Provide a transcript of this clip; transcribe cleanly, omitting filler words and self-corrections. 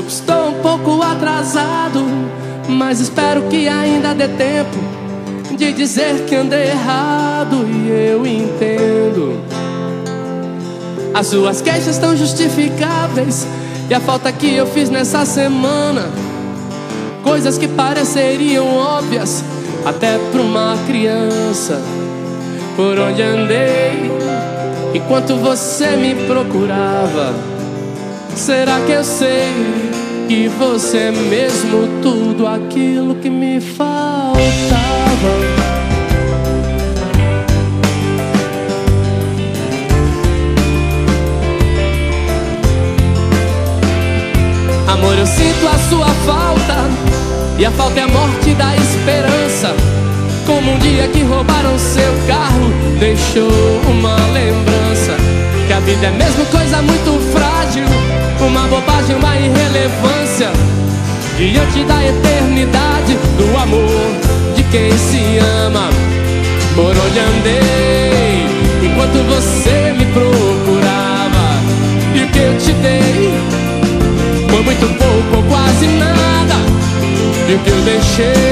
Desculpe, estou um pouco atrasado, mas espero que ainda dê tempo de dizer que andei errado. E eu entendo, as suas queixas estão justificáveis, e a falta que eu fiz nessa semana, coisas que pareceriam óbvias até pra uma criança. Por onde andei enquanto você me procurava? Será que eu sei que você é mesmo tudo aquilo que me faltava? Amor, eu sinto a sua falta, e a falta é a morte da esperança, como um dia que roubaram seu carro, deixou uma lembrança. Que a vida é mesmo coisa muito frágil, uma bobagem, uma irrelevância, diante da eternidade do amor de quem se ama. Por onde andei enquanto você me procurava? E o que eu te dei foi muito pouco ou quase nada. E o que eu deixei